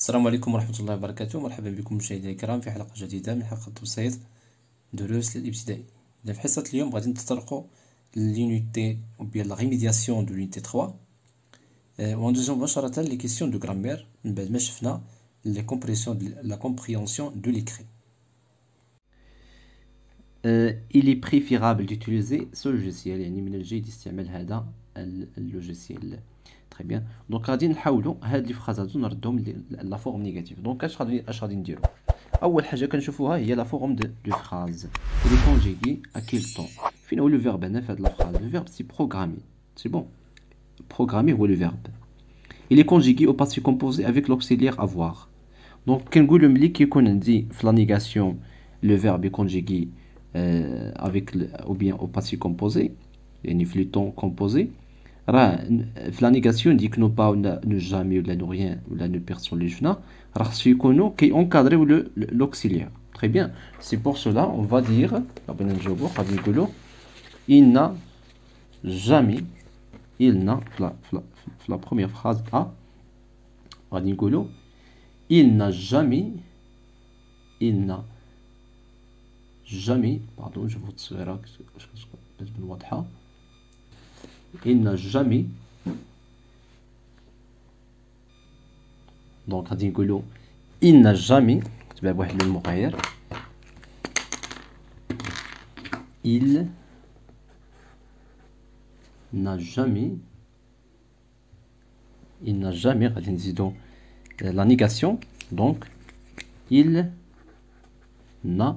السلام عليكم ورحمة الله وبركاته. مرحبا بكم مشاهدينا الكرام في حلقة جديدة من حلقة توسيط دروس الابتدائي. في حصة اليوم غادي نتطرقوا لونيتي أو بيان لا ريميدياسيون دو لونيتي 3 وندوزو مباشرة لي كيسيون دو غرامير من بعد ما شفنا لي كومبريسيون لا كومبريونسيون دو ليكري. Il est préférable d'utiliser ce logiciel, يعني من الجيد استعمال هذا اللوجيسيال. Très bien. Donc, on va essayer هاد لي فراز نردهم لا فورم نيجاتيف. دونك اش غادي نديرو؟ اول حاجه كنشوفوها هي لا فورم دو فراز. لو كونجيغي ا كيل طون. فين هو لو فيرب هنا في هاد لا فراز؟ لو فيرب سي بروغرامي. سي بون. بروغرامي هو لو فيرب. Il est conjugué au passé composé avec l'auxiliaire avoir. Donc كنقولو ملي كيكون عندي في لا نيغاسيون لو فيرب كونجيغي avec ou bien au passé composé, يعني في لو طون كومبوزي. La négation dit que nous pas ne jamais ou ne rien ou ne personne les jeunes. Rassure qu'on nous qui encadre l'auxiliaire. Très bien. C'est pour cela on va dire il n'a jamais la première phrase a il n'a jamais pardon je vous dirai il n'a jamais donc il n'a jamais il n'a jamais la négation donc il n'a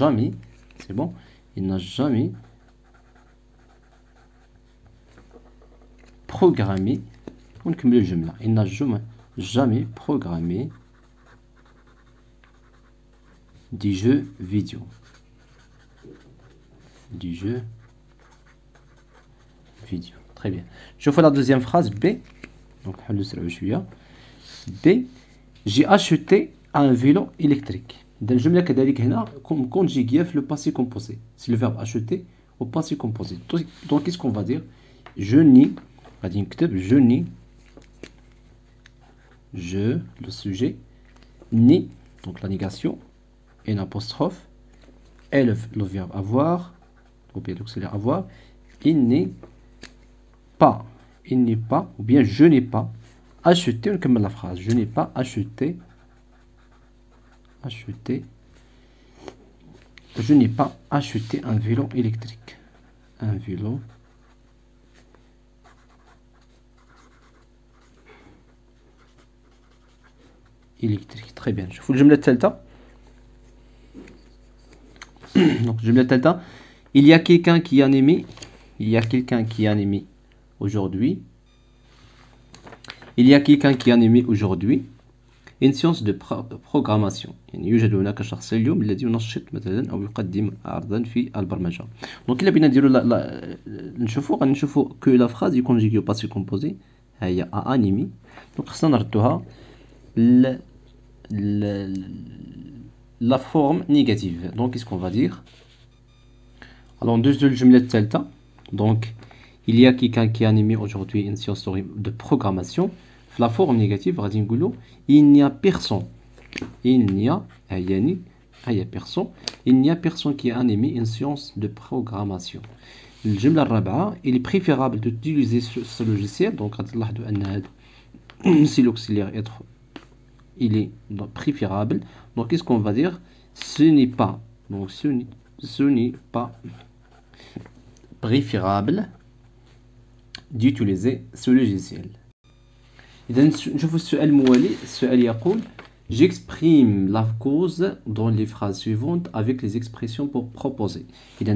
jamais c'est bon il n'a jamais programmé on cumule le jumelage il n'a jamais programmé du jeu vidéo. Très bien, je fais la deuxième phrase B. Donc B, j'ai acheté un vélo électrique. Dans le jumelage كذلك هنا conjugué في le passé composé. C'est le verbe acheter au passé composé. Donc qu'est-ce qu'on va dire? Je le sujet ni donc la négation et l'apostrophe et le verbe avoir ou bien l'auxiliaire avoir. Il n'est pas ou bien je n'ai pas acheté. On commence la phrase. Je n'ai pas acheté. Je n'ai pas acheté un vélo électrique. Très bien. Je fais le jumelage delta. Donc jumelage delta. Il y a quelqu'un qui en aimait. Il y a quelqu'un qui en aimait aujourd'hui. Une science de programmation. يعني يوجد هناك شخص اليوم الذي ينشط مثلا أو يقدم عرضا في البرمجة. Donc إلا بينا نديرو غنشوفو que la phrase est conjuguée au passé composé هي a animé. Donc خصنا نردوها la forme négative. Donc qu'est-ce qu'on va dire? Alors deux jumelets delta. Donc il y a quelqu'un qui a animé aujourd'hui une science de programmation. La forme négative, il n'y a personne. Il n'y a personne qui a animé une science de programmation. Le jumla rabaa, il est préférable d'utiliser ce logiciel. Donc, si l'auxiliaire est trop, il est préférable. Donc, qu'est-ce qu'on va dire? Ce n'est pas préférable d'utiliser ce logiciel. J'exprime la cause dans les phrases suivantes avec les expressions pour proposer. Il a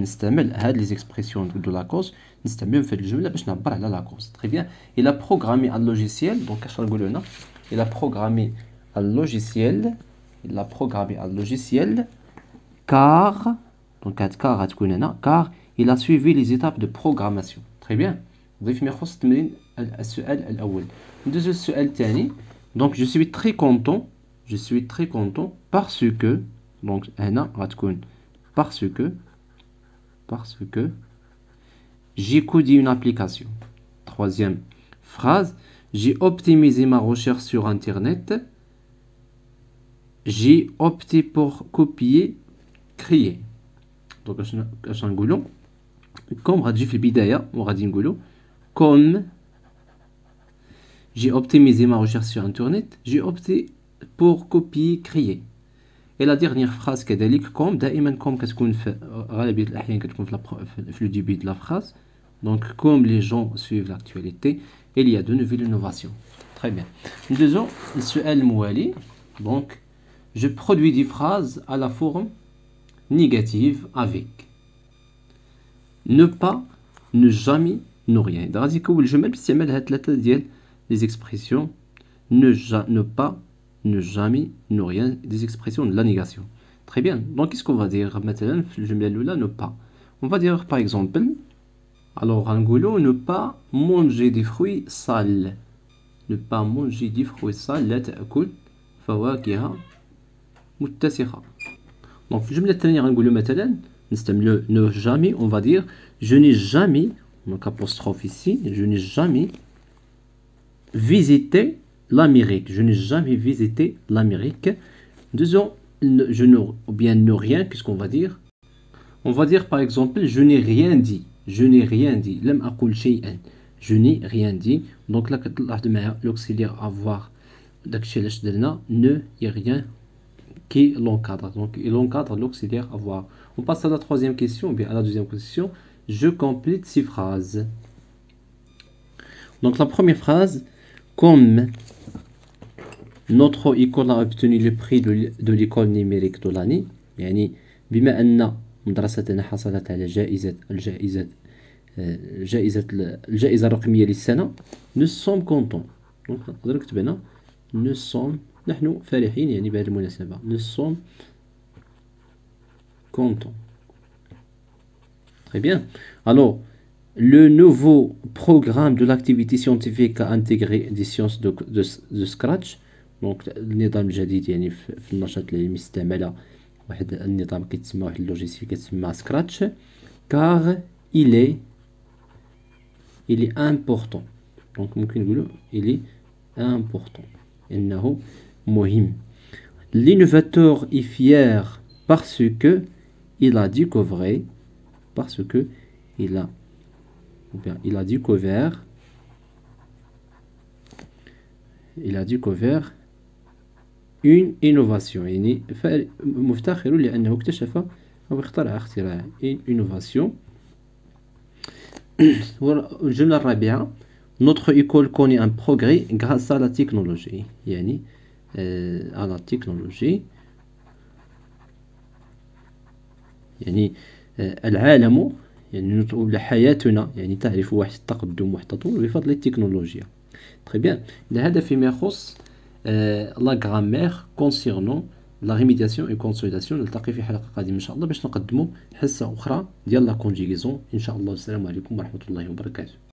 les expressions de la cause. Très bien. Il a programmé un logiciel. Donc, il a programmé un logiciel car, donc car il a suivi les étapes de programmation. Très bien. Donc je suis très content parce que j'ai codé une application. Troisième phrase. J'ai optimisé ma recherche sur Internet. J'ai opté pour copier, créer. Donc, comme j'ai optimisé ma recherche sur Internet, j'ai opté pour copier, créer. Et la dernière phrase, comme le début de la phrase. Donc, comme les gens suivent l'actualité, il y a de nouvelles innovations. Très bien. Nous disons, donc, je produis des phrases à la forme négative avec. Ne pas, ne jamais, ne rien. Dans les expressions ne pas, ne jamais, ne rien, des expressions de la négation. Très bien. Donc, qu'est-ce qu'on va dire maintenant? Je mets le là, ne pas. On va dire, par exemple, alors, Angulo, ne pas manger des fruits sales. Ne pas manger des fruits sales. La ta'akul fawakiha muttasira. Donc, je vais la tenir Angulo, maintenant. Ne jamais, on va dire, je n'ai jamais, donc apostrophe ici, je n'ai jamais visité l'Amérique. Je n'ai jamais visité l'Amérique. Disons, je ne, ou bien ne rien, qu'est-ce qu'on va dire? On va dire, par exemple, je n'ai rien dit. Je n'ai rien dit. Je n'ai rien dit. Donc, l'auxiliaire avoir, ne y a rien qui l'encadre. Donc, il encadre l'auxiliaire avoir. On passe à la troisième question, bien à la deuxième question. Je complète ces phrases. Donc, la première phrase, comme notre école a obtenu le prix de l'école numérique de l'année, bima anna مدرستنا حصلت على الجائزة الرقمية للسنة. Nous sommes contents. Donc, نقدر نكتب هنا نحن فرحين بهذه المناسبة. Nous sommes contents. Très bien. Alors, le nouveau programme de l'activité scientifique a intégré des sciences de Scratch. Donc, النظام الجديد في النشاط العلمي استعمله le logiciel qui s'appelle Scratch, car il est important. Donc, il est important. L'innovateur est fier parce qu'il a découvert une innovation. Notre école connaît un progrès grâce à la technologie. Très bien. La grammaire concernant la rémédiation et consolidation. نلتقي في حلقة قادمة إن شاء الله باش نقدموا حصة أخرى ديال لا كونجيغيزون إن شاء الله. والسلام عليكم ورحمة الله وبركاته.